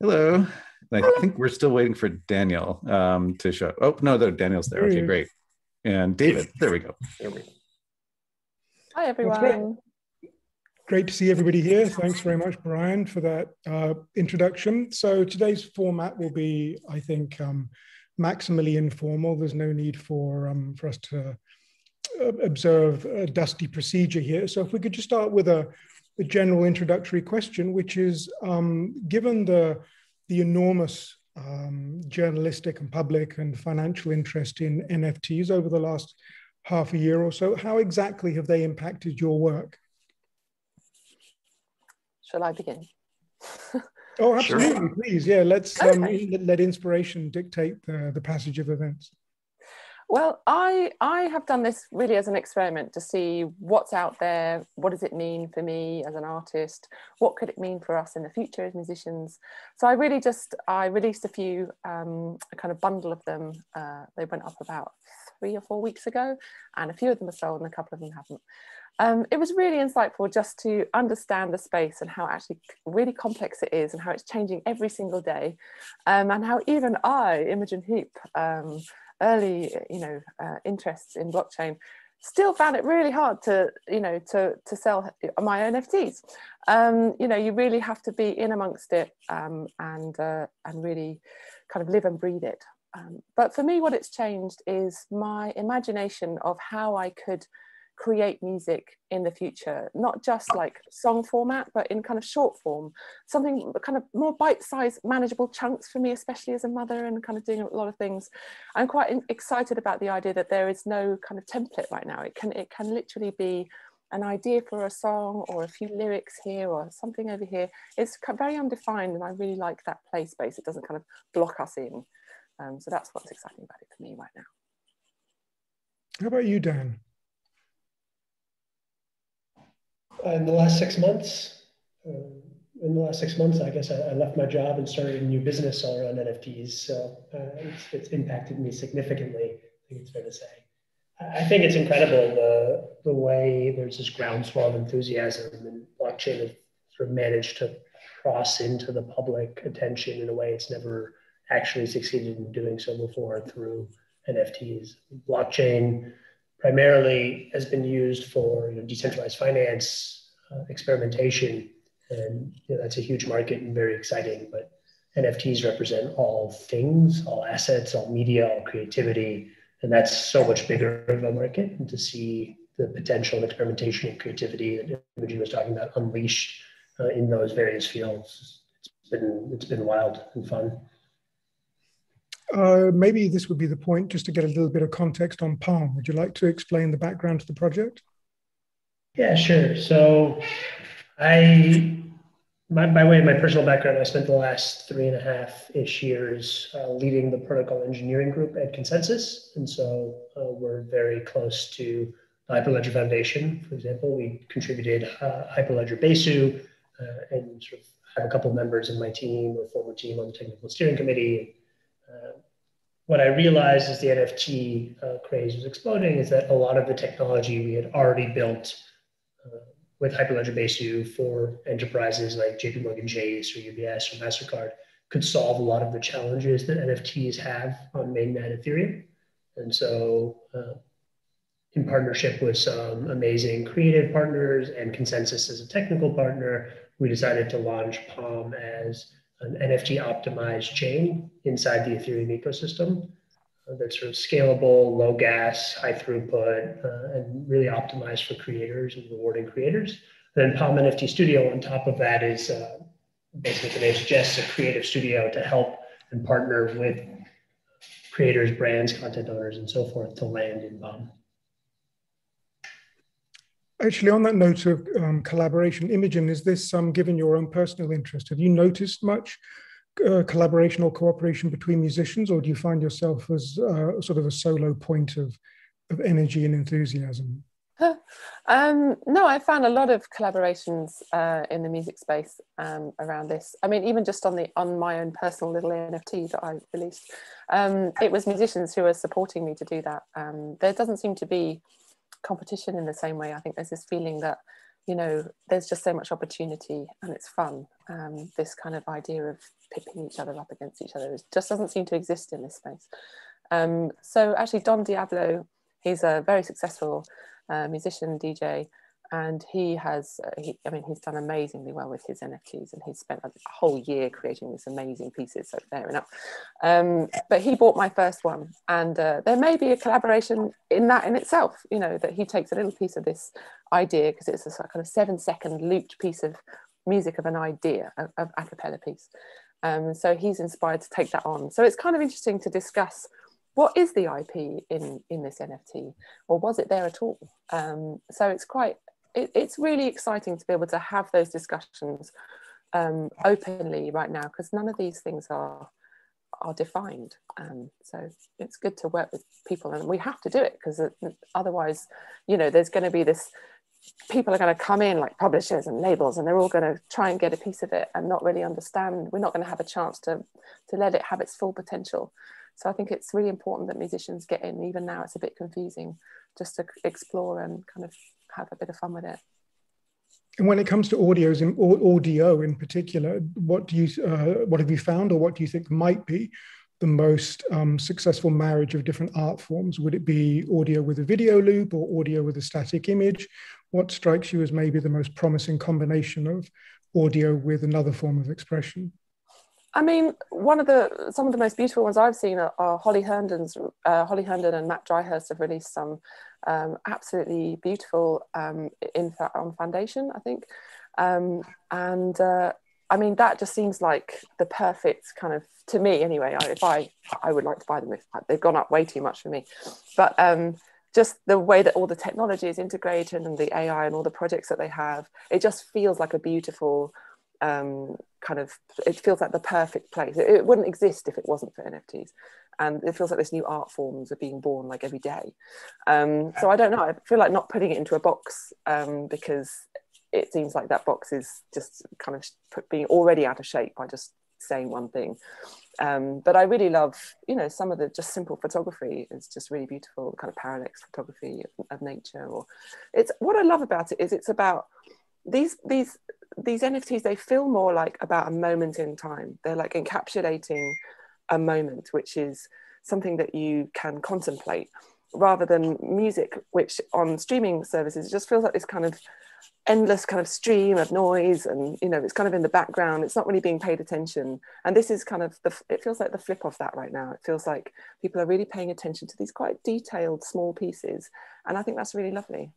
Hello. And I think we're still waiting for Daniel to show up. Oh, no, Daniel's there. Okay, great. And David, there we go. Hi, everyone. Great to see everybody here. Thanks very much, Brian, for that introduction. So today's format will be, I think, maximally informal. There's no need for us to observe a dusty procedure here. So if we could just start with a general introductory question, which is, given the enormous journalistic and public and financial interest in NFTs over the last half a year or so, how exactly have they impacted your work? Shall I begin? Oh, absolutely, sure. Please. Yeah, let's let inspiration dictate the passage of events. Well, I have done this really as an experiment to see what's out there, what does it mean for me as an artist, what could it mean for us in the future as musicians. So I really just, I released a few, a kind of bundle of them. They went up about 3 or 4 weeks ago, and a few of them are sold and a couple of them haven't. It was really insightful just to understand the space and how actually really complex it is and how it's changing every single day, and how even I, Imogen Heap, early, interests in blockchain, still found it really hard to, to sell my own NFTs. You really have to be in amongst it and really kind of live and breathe it. But for me, what it's changed is my imagination of how I could create music in the future, not just like song format, but in kind of short form, something kind of more bite-sized, manageable chunks for me, especially as a mother and kind of doing a lot of things. I'm quite excited about the idea that there is no kind of template right now. It can literally be an idea for a song or a few lyrics here or something over here. It's very undefined, and I really like that play space. It doesn't kind of block us in. So that's what's exciting about it for me right now. How about you, Dan? In the last 6 months, I guess I left my job and started a new business all around NFTs. So it's impacted me significantly, I think it's fair to say. I think it's incredible the way there's this groundswell of enthusiasm and blockchain has sort of managed to cross into the public attention in a way it's never actually succeeded in doing so before through NFTs. Blockchain primarily has been used for decentralized finance experimentation, and that's a huge market and very exciting, but NFTs represent all things, all assets, all media, all creativity, and that's so much bigger of a market. And to see the potential of experimentation and creativity that Imogen was talking about unleashed in those various fields, it's been wild and fun. Maybe this would be the point just to get a little bit of context on Palm. Would you like to explain the background to the project? Yeah, sure. So by way of my personal background, I spent the last 3.5-ish years leading the protocol engineering group at ConsenSys. And so we're very close to the Hyperledger Foundation. For example, we contributed Hyperledger Besu and sort of have a couple members in my team or former team on the technical steering committee. What I realized as the NFT craze was exploding is that a lot of the technology we had already built with Hyperledger Besu for enterprises like J.P. Morgan Chase or UBS or MasterCard could solve a lot of the challenges that NFTs have on mainnet Ethereum. And so in partnership with some amazing creative partners and ConsenSys as a technical partner, we decided to launch Palm as an NFT optimized chain inside the Ethereum ecosystem that's sort of scalable, low gas, high throughput, and really optimized for creators and rewarding creators. And then Palm NFT Studio on top of that is basically the name suggests a creative studio to help and partner with creators, brands, content owners, and so forth to land in Palm. Actually, on that note of collaboration, Imogen, is this, given your own personal interest, have you noticed much collaboration or cooperation between musicians, or do you find yourself as sort of a solo point of energy and enthusiasm? No, I found a lot of collaborations in the music space around this. I mean, even just on my own personal little NFT that I released, it was musicians who were supporting me to do that. There doesn't seem to be competition in the same way. I think there's this feeling that you know, there's just so much opportunity and it's fun. This kind of idea of pipping each other up against each other just doesn't seem to exist in this space. So actually Don Diablo, he's a very successful musician, DJ, and he has, I mean, he's done amazingly well with his NFTs, and he's spent a whole year creating these amazing pieces, so fair enough. But he bought my first one, and there may be a collaboration in that in itself, you know, that he takes a little piece of this idea, because it's a kind of 7-second looped piece of music of an idea, of a cappella piece. So he's inspired to take that on. So it's kind of interesting to discuss, what is the IP in this NFT, or was it there at all? So it's quite, it's really exciting to be able to have those discussions openly right now, because none of these things are defined. So it's good to work with people, and we have to do it, because otherwise, you know, there's going to be this, people are going to come in like publishers and labels, and they're all going to try and get a piece of it and not really understand. We're not going to have a chance to let it have its full potential. So I think it's really important that musicians get in. Even now, it's a bit confusing, just to explore and kind of have a bit of fun with it. And when it comes to audio in particular, what have you found, or what do you think might be the most successful marriage of different art forms? Would it be audio with a video loop, or audio with a static image? What strikes you as maybe the most promising combination of audio with another form of expression? I mean, some of the most beautiful ones I've seen are Holly Herndon and Matt Dryhurst have released some absolutely beautiful on Foundation, I think. I mean, that just seems like the perfect kind of, to me anyway, I would like to buy them if they've gone up way too much for me. But just the way that all the technology is integrated and the AI and all the projects that they have, it just feels like a beautiful, kind of, it feels like the perfect place. It wouldn't exist if it wasn't for NFTs, and it feels like this new art forms are being born like every day. So I don't know, I feel like not putting it into a box, because it seems like that box is just kind of being already out of shape by just saying one thing. But I really love, you know, some of the just simple photography. It's just really beautiful, kind of parallax photography of nature. Or it's, what I love about it is it's about these NFTs, they feel more like about a moment in time. They're like encapsulating a moment, which is something that you can contemplate, rather than music, which on streaming services, it just feels like this kind of endless kind of stream of noise, and, you know, it's kind of in the background. It's not really being paid attention. And this is kind of, it feels like the flip of that right now. It feels like people are really paying attention to these quite detailed small pieces. And I think that's really lovely.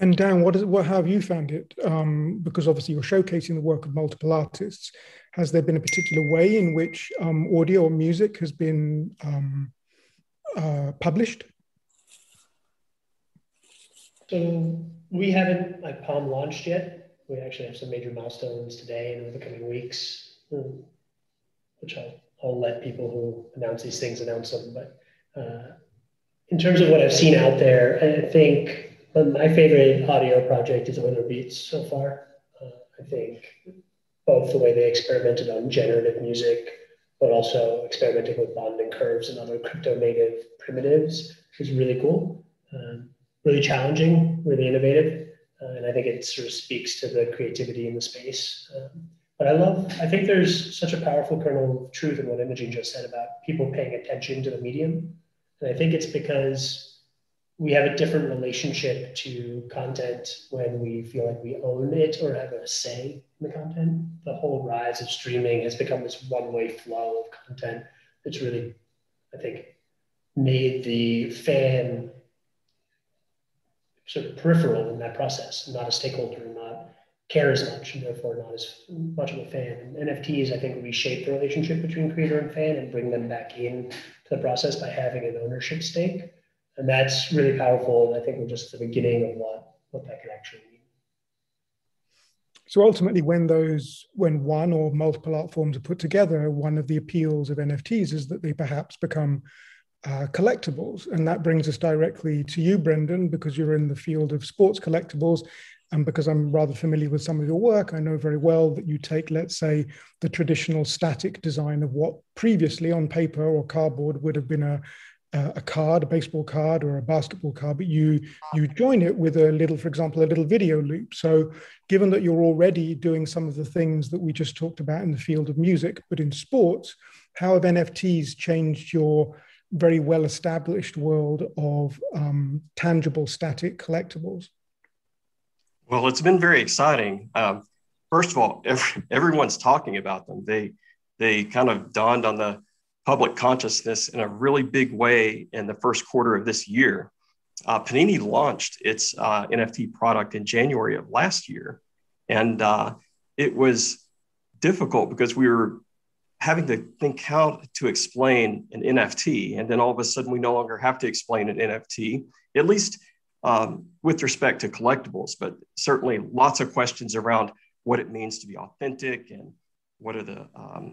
And Dan, how have you found it? Because obviously you're showcasing the work of multiple artists. Has there been a particular way in which audio or music has been published? So we haven't, like, Palm launched yet. We actually have some major milestones today and over the coming weeks, which I'll let people who announce these things announce them. But in terms of what I've seen out there, I think, but my favorite audio project is Winter Beats so far. I think both the way they experimented on generative music, but also experimenting with bonding curves and other crypto native primitives is really cool, really challenging, really innovative. And I think it sort of speaks to the creativity in the space. But I think there's such a powerful kernel of truth in what Imogen just said about people paying attention to the medium. And I think it's because we have a different relationship to content when we feel like we own it or have a say in the content. The whole rise of streaming has become this one-way flow of content that's really, I think, made the fan sort of peripheral in that process, not a stakeholder, not care as much, and therefore not as much of a fan. And NFTs, I think, reshape the relationship between creator and fan and bring them back into the process by having an ownership stake. And that's really powerful. And I think we're just at the beginning of what that could actually mean. So ultimately, when one or multiple art forms are put together, one of the appeals of NFTs is that they perhaps become collectibles. And that brings us directly to you, Brendan, because you're in the field of sports collectibles. And because I'm rather familiar with some of your work, I know very well that you take, let's say, the traditional static design of what previously on paper or cardboard would have been a card, a baseball card or a basketball card, but you join it with a little, for example, a little video loop. So given that you're already doing some of the things that we just talked about in the field of music, but in sports, how have NFTs changed your very well-established world of tangible static collectibles? Well, it's been very exciting. First of all, everyone's talking about them. They kind of dawned on the public consciousness in a really big way in the first quarter of this year. Panini launched its NFT product in January of last year. And it was difficult because we were having to think how to explain an NFT. And then all of a sudden, we no longer have to explain an NFT, at least with respect to collectibles, but certainly lots of questions around what it means to be authentic and what are the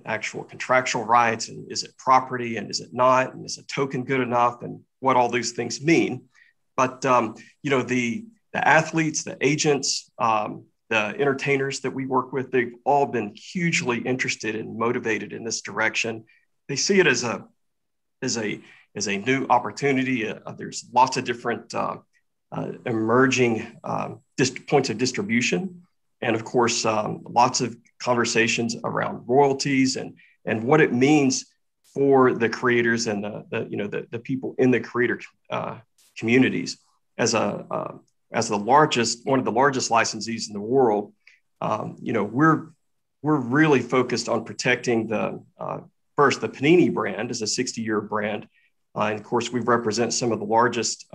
actual contractual rights, and is it property and is it not, and is a token good enough, and what all those things mean. But you know, the athletes, the agents, the entertainers that we work with, they've all been hugely interested and motivated in this direction. They see it as a new opportunity. There's lots of different emerging points of distribution. And of course, lots of conversations around royalties and what it means for the creators and the people in the creator communities. As one of the largest licensees in the world, we're really focused on protecting first the Panini brand as a 60-year brand, and of course we represent some of the largest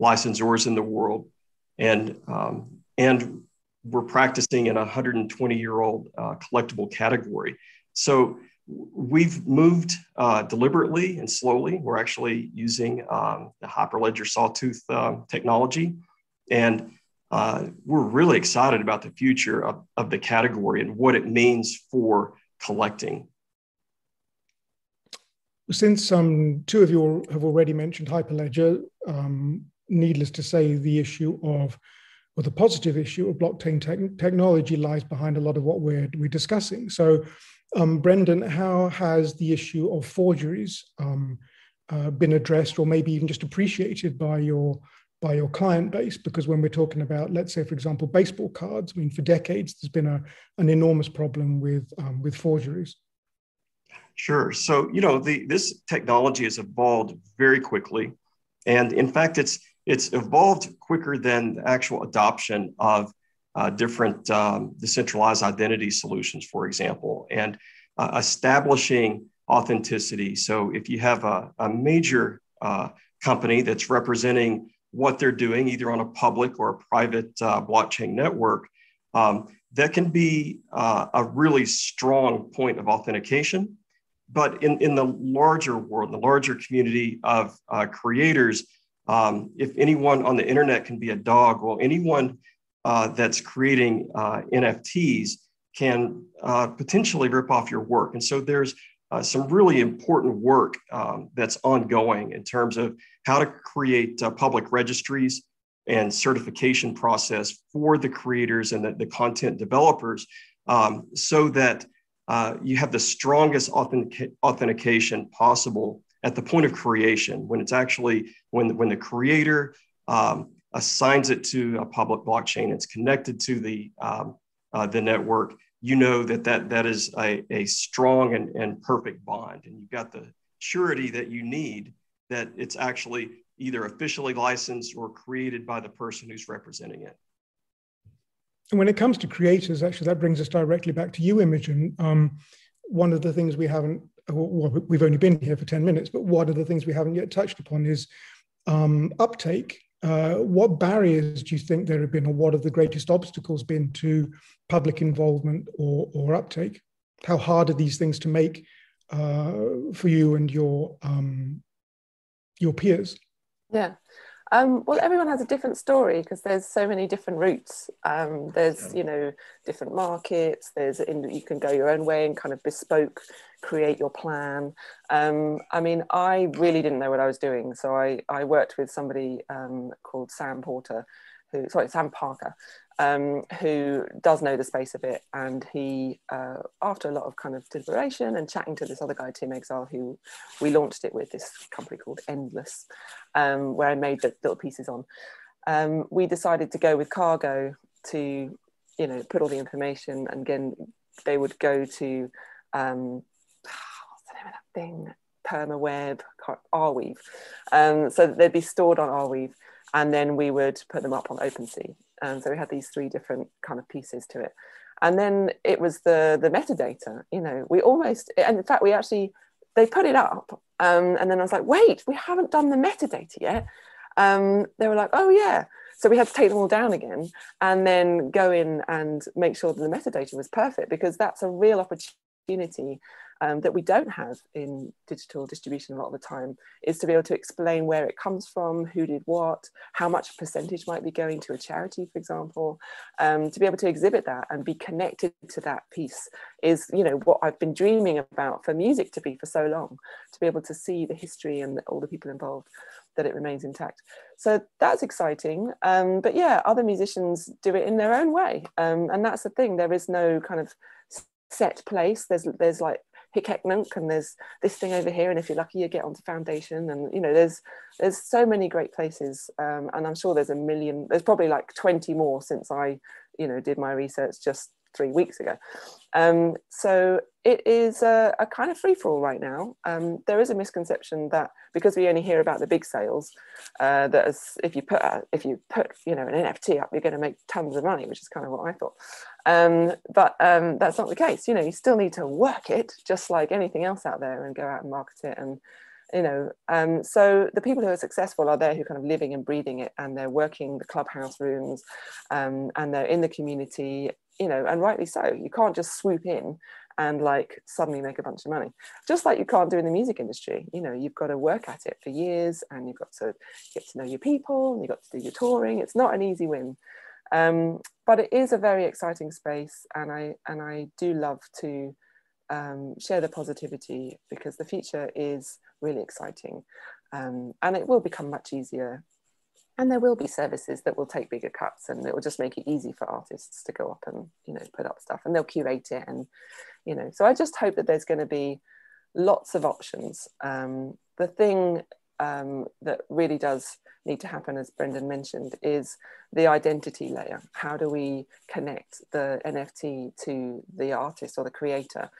licensors in the world, and we're practicing in a 120-year-old collectible category. So we've moved deliberately and slowly. We're actually using the Hyperledger Sawtooth technology. And we're really excited about the future of the category and what it means for collecting. Since two of you have already mentioned Hyperledger, needless to say, the issue of the positive issue of blockchain technology lies behind a lot of what we're discussing. So, Brendan, how has the issue of forgeries been addressed, or maybe even just appreciated by your client base? Because when we're talking about, let's say, for example, baseball cards, I mean, for decades there's been an enormous problem with forgeries. Sure. So, you know, this technology has evolved very quickly, and in fact, it's evolved quicker than the actual adoption of different decentralized identity solutions, for example, and establishing authenticity. So if you have a major company that's representing what they're doing, either on a public or a private blockchain network, that can be a really strong point of authentication. But in the larger world, the larger community of creators, if anyone on the internet can be a dog, well, anyone that's creating NFTs can potentially rip off your work. And so there's some really important work that's ongoing in terms of how to create public registries and certification process for the creators and the content developers so that you have the strongest authentication possible at the point of creation, when it's actually, when the creator assigns it to a public blockchain, it's connected to the network, you know that is a strong and perfect bond. And you've got the surety that you need that it's actually either officially licensed or created by the person who's representing it. And when it comes to creators, actually, that brings us directly back to you, Imogen. One of the things we haven't, well, we've only been here for 10 minutes, but one of the things we haven't yet touched upon is uptake. What barriers do you think there have been, or what have the greatest obstacles been to public involvement or uptake? How hard are these things to make for you and your peers? Yeah. Well, everyone has a different story because there's so many different routes. There's, you know, different markets. You can go your own way and kind of bespoke, create your plan. I mean, I really didn't know what I was doing. So I worked with somebody called Sam Parker, who does know the space a bit, and he, after a lot of kind of deliberation and chatting to this other guy, Tim Exile, who we launched it with, this company called Endless, where I made the little pieces on, we decided to go with Cargo to, you know, put all the information, and again, they would go to, what's the name of that thing? Permaweb, Arweave. So that they'd be stored on Arweave, and then we would put them up on OpenSea. So we had these three different kind of pieces to it. And then it was the metadata, you know, we almost, and in fact, we actually, they put it up. And then I was like, wait, we haven't done the metadata yet. They were like, oh yeah. So we had to take them all down again and then go in and make sure that the metadata was perfect, because that's a real opportunity that we don't have in digital distribution a lot of the time, is to be able to explain where it comes from, who did what, how much percentage might be going to a charity, for example. To be able to exhibit that and be connected to that piece is, you know, what I've been dreaming about for music to be for so long, to be able to see the history and all the people involved, that it remains intact. So that's exciting. But yeah, other musicians do it in their own way. And that's the thing, there is no kind of set place. There's like Hickek-Nunk, and there's this thing over here, and if you're lucky you get onto Foundation, and you know, there's so many great places, and I'm sure there's a million, there's probably like 20 more since I, you know, did my research just 3 weeks ago. So it is a kind of free-for-all right now. There is a misconception that because we only hear about the big sales, that as if you put you know, an NFT up, you're going to make tons of money, which is kind of what I thought. But that's not the case. You know, you still need to work it just like anything else out there, and go out and market it, and you know, so the people who are successful are there who are kind of living and breathing it, and they're working the clubhouse rooms, and they're in the community. You know, and rightly so. You can't just swoop in and like suddenly make a bunch of money, just like you can't do in the music industry. You know, you've got to work at it for years, and you've got to get to know your people, and you've got to do your touring. It's not an easy win, but it is a very exciting space, and I do love to share the positivity, because the future is really exciting, and it will become much easier. And there will be services that will take bigger cuts, and it will just make it easy for artists to go up and, you know, put up stuff, and they'll curate it. And, you know, so I just hope that there's going to be lots of options. The thing that really does need to happen, as Brendan mentioned, is the identity layer. How do we connect the NFT to the artist or the creator?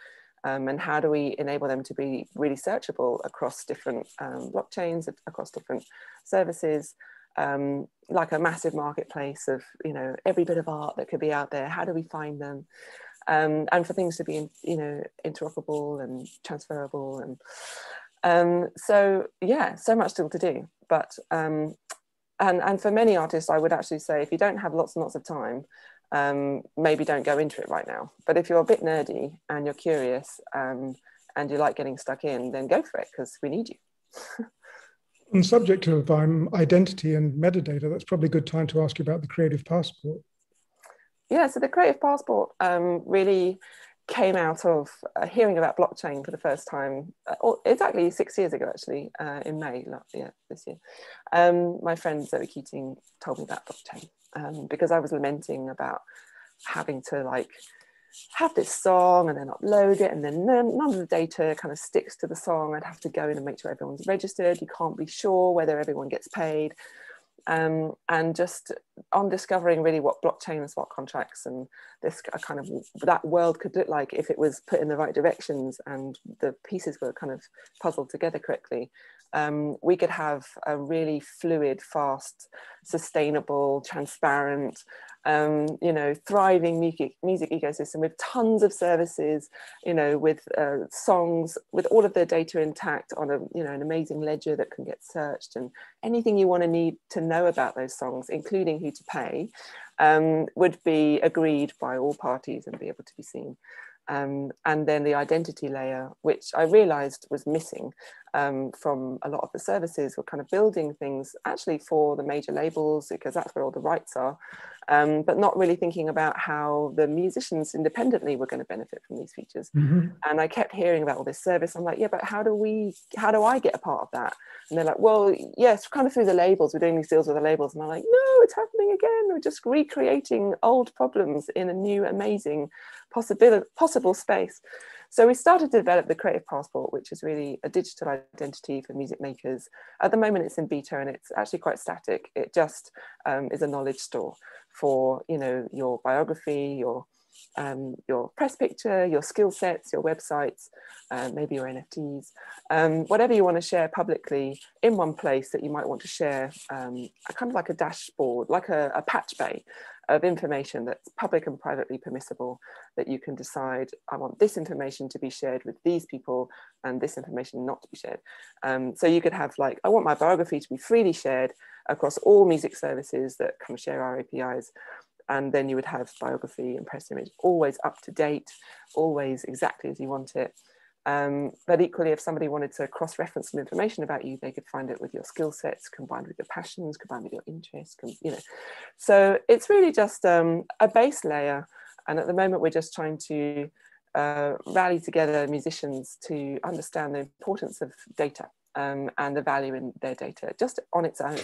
And how do we enable them to be really searchable across different blockchains, across different services? Like a massive marketplace of, you know, every bit of art that could be out there. How do we find them? And for things to be, you know, interoperable and transferable. And so, yeah, so much still to do. But, and for many artists, I would actually say, if you don't have lots and lots of time, maybe don't go into it right now. But if you're a bit nerdy and you're curious and you like getting stuck in, then go for it, because we need you. On the subject of identity and metadata, that's probably a good time to ask you about the Creative Passport. Yeah, so the Creative Passport really came out of hearing about blockchain for the first time, exactly 6 years ago, actually, in May, yeah, this year. My friend Zoe Keating told me about blockchain because I was lamenting about having to like have this song and then upload it, and then none of the data kind of sticks to the song. I'd have to go in and make sure everyone's registered. You can't be sure whether everyone gets paid. And just on discovering really what blockchain and smart contracts and this kind of that world could look like if it was put in the right directions and the pieces were kind of puzzled together correctly, we could have a really fluid, fast, sustainable, transparent, you know, thriving music ecosystem with tons of services, you know, with songs, with all of their data intact on a, you know, an amazing ledger that can get searched, and anything you want to need to know about those songs, including who to pay, would be agreed by all parties and be able to be seen. And then the identity layer, which I realized was missing from a lot of the services. We're kind of building things actually for the major labels, because that's where all the rights are, but not really thinking about how the musicians independently were going to benefit from these features. Mm-hmm. And I kept hearing about all this service. I'm like, yeah, but how do I get a part of that? And they're like, well, yes, kind of through the labels. We're doing these deals with the labels. And I'm like, no, it's happening again. We're just recreating old problems in a new, amazing possible space. So we started to develop the Creative Passport, which is really a digital identity for music makers. At the moment, it's in beta and it's actually quite static. It just is a knowledge store for, you know, your biography, your press picture, your skill sets, your websites, maybe your NFTs, whatever you want to share publicly in one place that you might want to share, kind of like a dashboard, like a patch bay of information that's public and privately permissible, that you can decide, I want this information to be shared with these people and this information not to be shared. So you could have like, I want my biography to be freely shared across all music services that kind of share our APIs. And then you would have biography and press image, always up to date, always exactly as you want it. But equally, if somebody wanted to cross-reference some information about you, they could find it with your skill sets, combined with your passions, combined with your interests, you know. So it's really just a base layer. And at the moment, we're just trying to rally together musicians to understand the importance of data and the value in their data just on its own,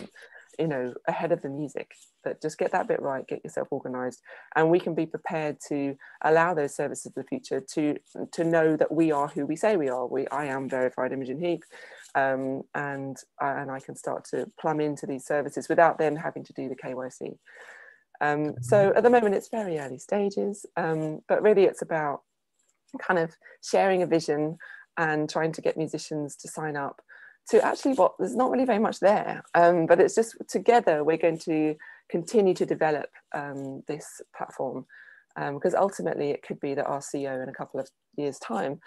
you know, ahead of the music. But just get that bit right, get yourself organized, and we can be prepared to allow those services of the future to know that we are who we say we are. I am verified Imogen Heap, and I can start to plumb into these services without them having to do the KYC. So at the moment it's very early stages, but really it's about kind of sharing a vision and trying to get musicians to sign up to actually what, there's not really very much there, but it's just together we're going to continue to develop this platform, because ultimately it could be that our CEO in a couple of years' time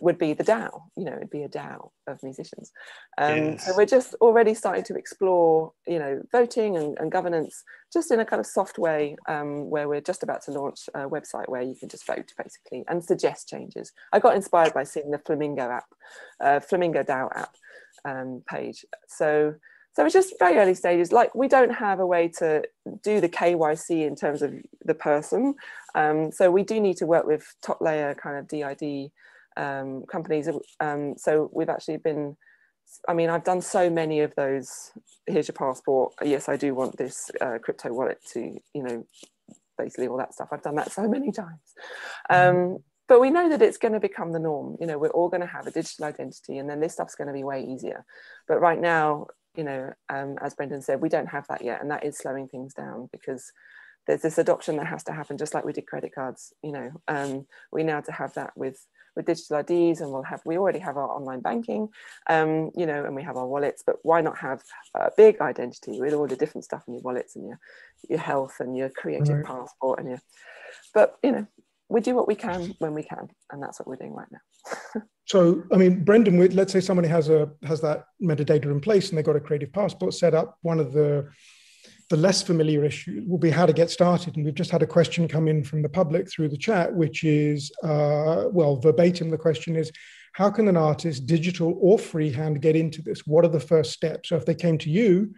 would be the DAO, you know, it'd be a DAO of musicians. Yes. So we're just already starting to explore, you know, voting and governance just in a kind of soft way, where we're just about to launch a website where you can just vote basically and suggest changes. I got inspired by seeing the Flamingo DAO app page. So it's just very early stages. Like, we don't have a way to do the KYC in terms of the person. So we do need to work with top layer kind of DID companies. So we've actually been, I mean, I've done so many of those. Here's your passport. Yes, I do want this crypto wallet to, you know, basically all that stuff. I've done that so many times. But we know that it's going to become the norm. You know, we're all going to have a digital identity, and then this stuff's going to be way easier. But right now, you know, as Brendan said, we don't have that yet, and that is slowing things down, because there's this adoption that has to happen, just like we did credit cards. You know, we now to have that with digital IDs, and we already have our online banking, you know, and we have our wallets. But why not have a big identity with all the different stuff in your wallets and your health and your creative passport and your, but you know. We do what we can when we can, and that's what we're doing right now. So, I mean, Brendan, let's say somebody has that metadata in place and they've got a creative passport set up. One of the less familiar issues will be how to get started. And we've just had a question come in from the public through the chat, which is, well, verbatim, the question is, how can an artist, digital or freehand, get into this? What are the first steps? So if they came to you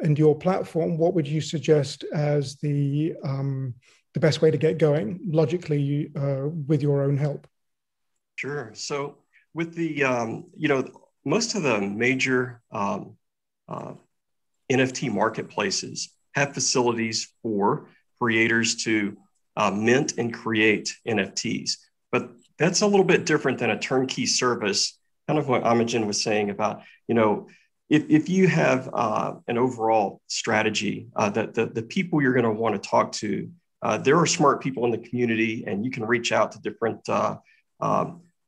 and your platform, what would you suggest as the best way to get going logically with your own help? Sure. So with the, you know, most of the major NFT marketplaces have facilities for creators to mint and create NFTs. But that's a little bit different than a turnkey service, kind of what Imogen was saying about, you know, if you have an overall strategy that the people you're going to want to talk to, there are smart people in the community, and you can reach out to different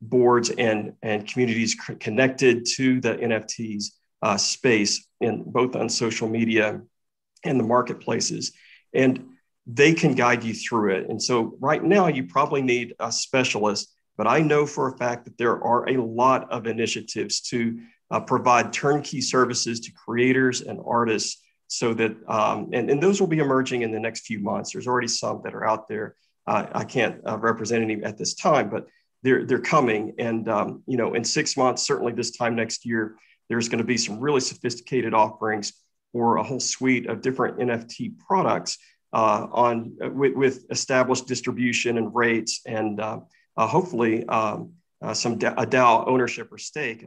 boards and communities connected to the NFTs space, in both on social media and the marketplaces, and they can guide you through it. And so right now you probably need a specialist, but I know for a fact that there are a lot of initiatives to provide turnkey services to creators and artists. So that, and those will be emerging in the next few months. There's already some that are out there. I can't represent any at this time, but they're coming. And, you know, in 6 months, certainly this time next year, there's going to be some really sophisticated offerings for a whole suite of different NFT products with established distribution and rates and hopefully a DAO ownership or stake.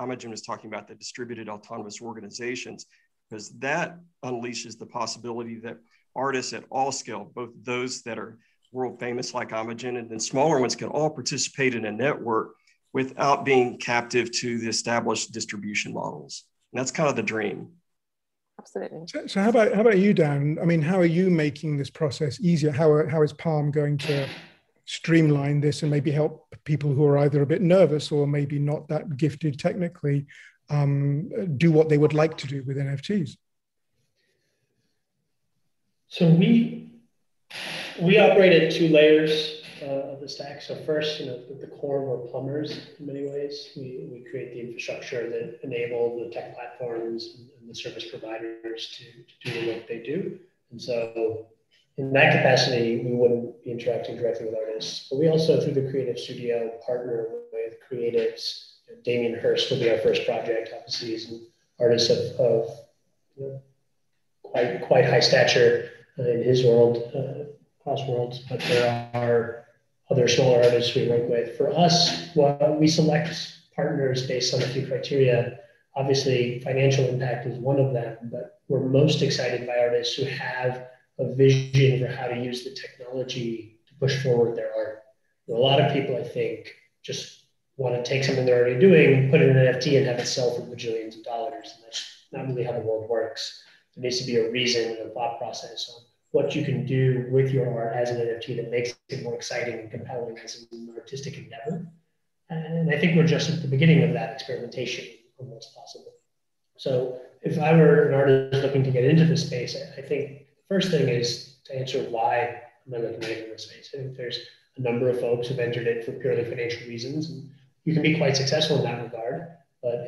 Imogen was talking about the distributed autonomous organizations, because that unleashes the possibility that artists at all scale, both those that are world famous like Imogen and then smaller ones, can all participate in a network without being captive to the established distribution models. And that's kind of the dream. Absolutely. So how about you, Dan? I mean, how are you making this process easier? How is Palm going to streamline this and maybe help people who are either a bit nervous or maybe not that gifted technically do what they would like to do with NFTs? So we operate at two layers of the stack. So first, you know, the core, we're plumbers in many ways. We create the infrastructure that enable the tech platforms and the service providers to do the work they do. And so in that capacity, we wouldn't be interacting directly with artists. But we also, through the Creative Studio, partner with creatives. You know, Damien Hirst will be our first project, obviously, is an artist of you know, quite high stature in his world, across worlds, but there are other smaller artists we work with. For us, we select partners based on a few criteria. Obviously, financial impact is one of them, but we're most excited by artists who have a vision for how to use the technology to push forward their art. And a lot of people, I think, just want to take something they're already doing, put it in an NFT, and have it sell for bajillions of dollars. And that's not really how the world works. There needs to be a reason and a thought process on what you can do with your art as an NFT that makes it more exciting and compelling as an artistic endeavor. And I think we're just at the beginning of that experimentation on what's possible. So if I were an artist looking to get into this space, I think the first thing is to answer why am I looking to get into this space. I think there's a number of folks who've entered it for purely financial reasons, and you can be quite successful in that regard, but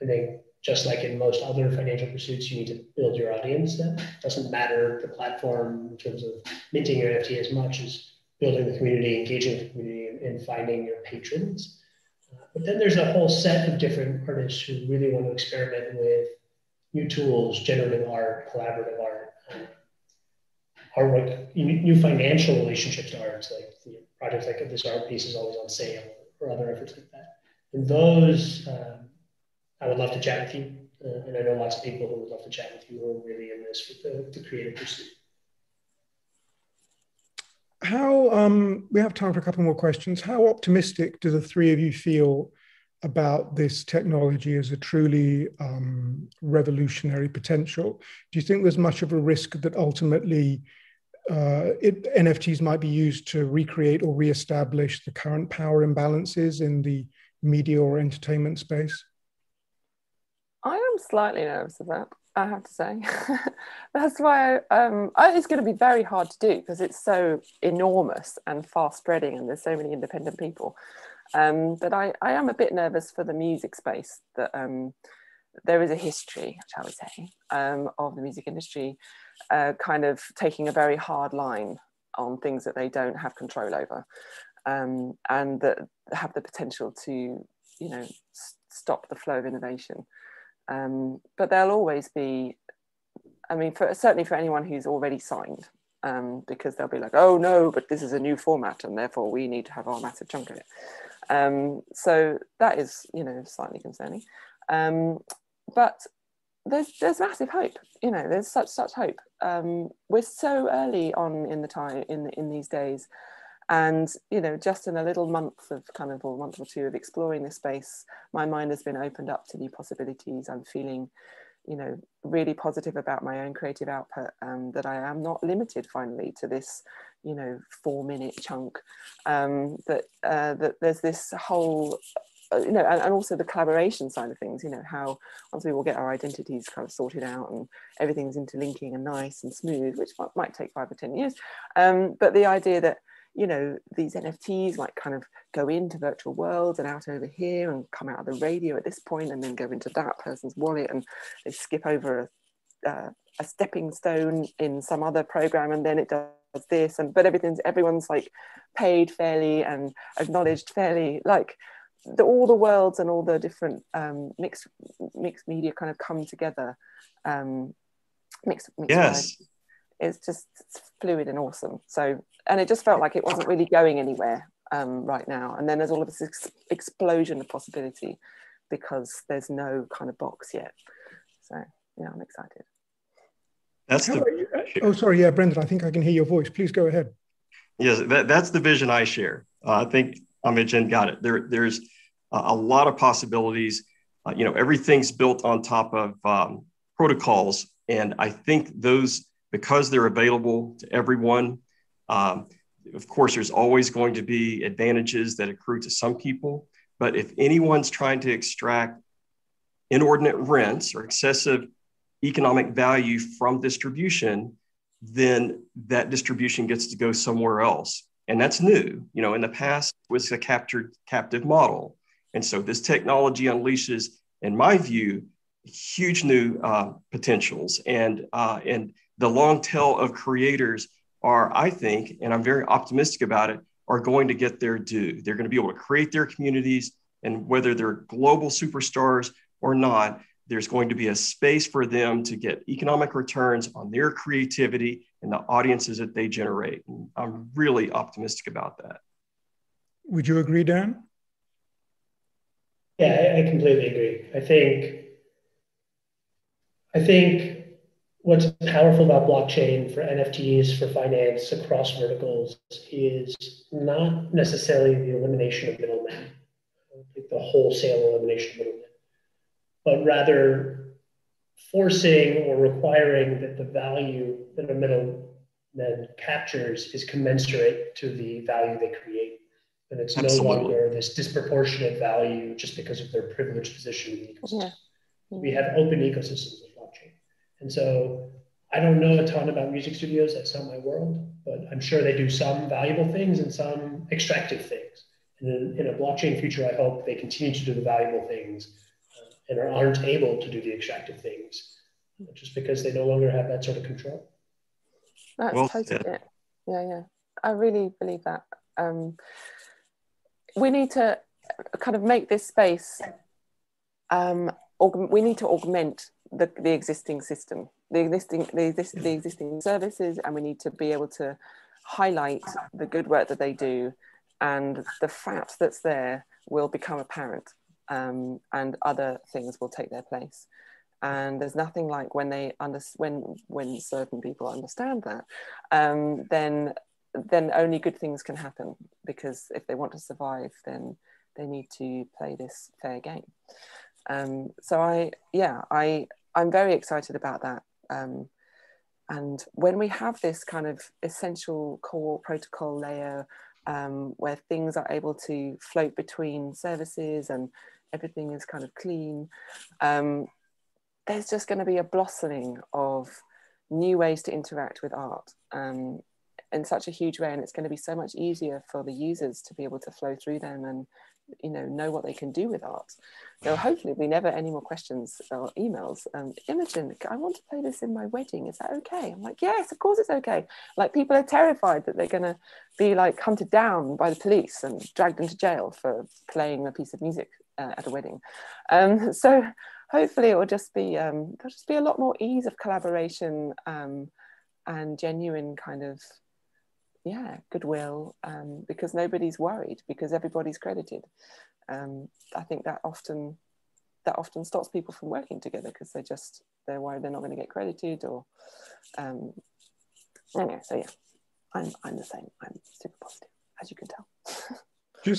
I think, just like in most other financial pursuits, you need to build your audience. That doesn't matter the platform in terms of minting your NFT as much as building the community, engaging the community, and finding your patrons. But then there's a whole set of different artists who really want to experiment with new tools, generative art, collaborative art, new financial relationships to artists, like projects like this art piece is always on sale, or other efforts like that. And those, I would love to chat with you, and I know lots of people who would love to chat with you who are really in this with the creative pursuit. We have time for a couple more questions. How optimistic do the three of you feel about this technology as a truly revolutionary potential? Do you think there's much of a risk that ultimately NFTs might be used to recreate or reestablish the current power imbalances in the media or entertainment space? I am slightly nervous of that, I have to say. That's why it's going to be very hard to do, because it's so enormous and fast spreading and there's so many independent people. But I am a bit nervous for the music space, that there is a history, shall we say, of the music industry kind of taking a very hard line on things that they don't have control over, and that have the potential to, you know, stop the flow of innovation. But there'll always be, I mean, certainly for anyone who's already signed, because they'll be like, oh no, but this is a new format and therefore we need to have our massive chunk of it. So that is, you know, slightly concerning. But there's massive hope, you know, there's such hope. We're so early on in the time, in these days. And, you know, just in a little month of kind of, or month or two of exploring this space, my mind has been opened up to new possibilities. I'm feeling, you know, really positive about my own creative output, that I am not limited finally to this, you know, 4-minute chunk, that there's this whole, you know, and also the collaboration side of things, you know, how once we all get our identities kind of sorted out and everything's interlinking and nice and smooth, which might take 5 or 10 years. But the idea that, you know, these NFTs might kind of go into virtual worlds and out over here and come out of the radio at this point and then go into that person's wallet, and they skip over a stepping stone in some other program, and then it does this, and but everyone's like paid fairly and acknowledged fairly, like all the worlds and all the different mixed media kind of come together. Yes. It's just fluid and awesome. So, and it just felt like it wasn't really going anywhere right now. And then there's all of this explosion of possibility because there's no kind of box yet. So yeah, I'm excited. That's the... Oh, sorry. Yeah, Brendan, I think I can hear your voice. Please go ahead. Yes, that's the vision I share. I think Imogen got it. There's a lot of possibilities. You know, everything's built on top of protocols. And I think those, because they're available to everyone, of course, there's always going to be advantages that accrue to some people. But if anyone's trying to extract inordinate rents or excessive economic value from distribution, then that distribution gets to go somewhere else. And that's new. You know, in the past, it was a captive model. And so this technology unleashes, in my view, huge new potentials. And the long tail of creators are, I think, and I'm very optimistic about it, are going to get their due. They're going to be able to create their communities. And whether they're global superstars or not, there's going to be a space for them to get economic returns on their creativity and the audiences that they generate. And I'm really optimistic about that. Would you agree, Dan? Yeah, I completely agree. I think what's powerful about blockchain for NFTs, for finance, across verticals is not necessarily the elimination of middlemen, like the wholesale elimination of middlemen, but rather forcing or requiring that the value that a middleman captures is commensurate to the value they create. And it's Absolutely. No longer this disproportionate value just because of their privileged position in the ecosystem. Yeah. Mm-hmm. We have open ecosystems of blockchain. And so I don't know a ton about music studios, that's not my world, but I'm sure they do some valuable things and some extractive things. And in a blockchain future, I hope they continue to do the valuable things and aren't able to do the extractive things just because they no longer have that sort of control. That's totally it. Yeah. I really believe that. We need to kind of make this space, we need to augment the existing system, the existing services, and we need to be able to highlight the good work that they do, and the fat that's there will become apparent. And other things will take their place. And there's nothing like when they when certain people understand that, then only good things can happen, because if they want to survive, then they need to play this fair game. So I'm very excited about that. And when we have this kind of essential core protocol layer, where things are able to float between services and everything is kind of clean, there's just going to be a blossoming of new ways to interact with art in such a huge way, and it's going to be so much easier for the users to be able to flow through them and know what they can do with art. So hopefully we never any more questions or emails. Imogen, I want to play this in my wedding, is that okay? I'm like, yes, of course it's okay. Like, people are terrified that they're gonna be like hunted down by the police and dragged into jail for playing a piece of music at a wedding. So hopefully it will just be there'll just be a lot more ease of collaboration and genuine kind of goodwill, because nobody's worried, because everybody's credited. I think that often stops people from working together, because they're worried they're not going to get credited, or anyway. So yeah, I'm the same. I'm super positive, as you can tell.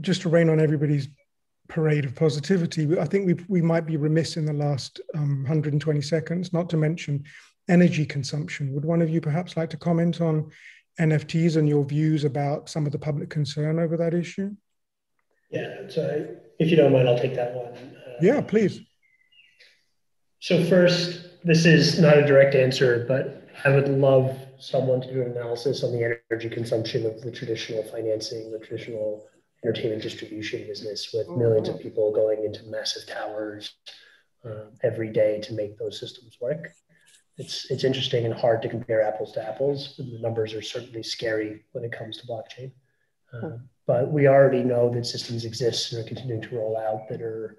Just to rain on everybody's parade of positivity, I think we might be remiss in the last 120 seconds, not to mention energy consumption. Would one of you perhaps like to comment on NFTs and your views about some of the public concern over that issue? Yeah, so if you don't mind, I'll take that one. Yeah, please. So first, this is not a direct answer, but I would love someone to do an analysis on the energy consumption of the traditional financing, the traditional entertainment distribution business, with millions of people going into massive towers every day to make those systems work. it's interesting and hard to compare apples to apples. The numbers are certainly scary when it comes to blockchain. But we already know that systems exist and are continuing to roll out that are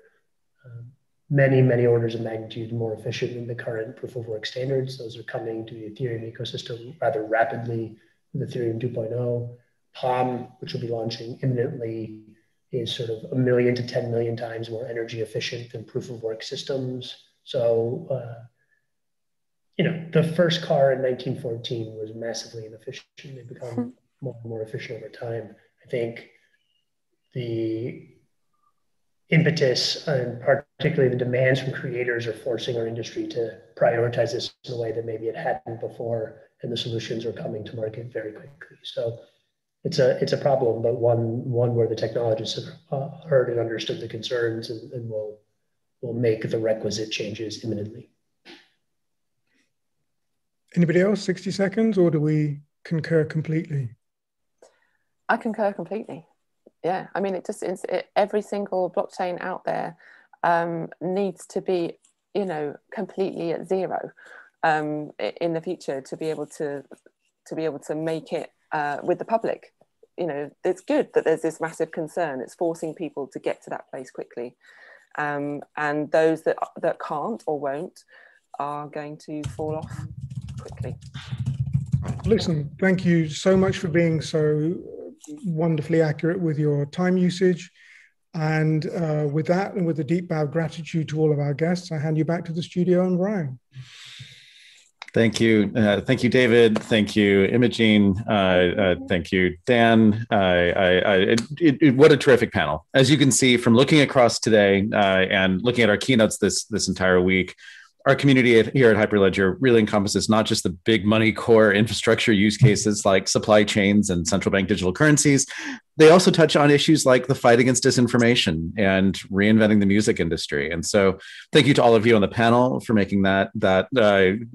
many, many orders of magnitude more efficient than the current proof of work standards. Those are coming to the Ethereum ecosystem rather rapidly with Ethereum 2.0. Palm, which will be launching imminently, is sort of 1 million to 10 million times more energy efficient than proof of work systems. So, you know, the first car in 1914 was massively inefficient. They've become more and more efficient over time. I think the impetus and particularly the demands from creators are forcing our industry to prioritize this in a way that maybe it hadn't before, and the solutions are coming to market very quickly. So it's a problem, but one where the technologists have heard and understood the concerns and will make the requisite changes imminently. Anybody else? 60 seconds, or do we concur completely? I concur completely. Yeah, I mean, every single blockchain out there needs to be, you know, completely at zero in the future to be able to make it with the public. You know, it's good that there's this massive concern. It's forcing people to get to that place quickly, and those that can't or won't are going to fall off quickly. Listen, thank you so much for being so wonderfully accurate with your time usage, and with that and with a deep bow of gratitude to all of our guests, I hand you back to the studio and Brian. Thank you. Thank you, David. Thank you, Imogen. Thank you, Dan. What a terrific panel. As you can see from looking across today and looking at our keynotes this entire week, our community here at Hyperledger really encompasses not just the big money core infrastructure use cases like supply chains and central bank digital currencies. They also touch on issues like the fight against disinformation and reinventing the music industry. And so thank you to all of you on the panel for making that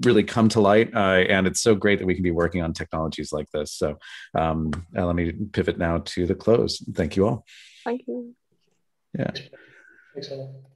really come to light. And it's so great that we can be working on technologies like this. So let me pivot now to the close. Thank you all. Thank you. Yeah. Thanks all.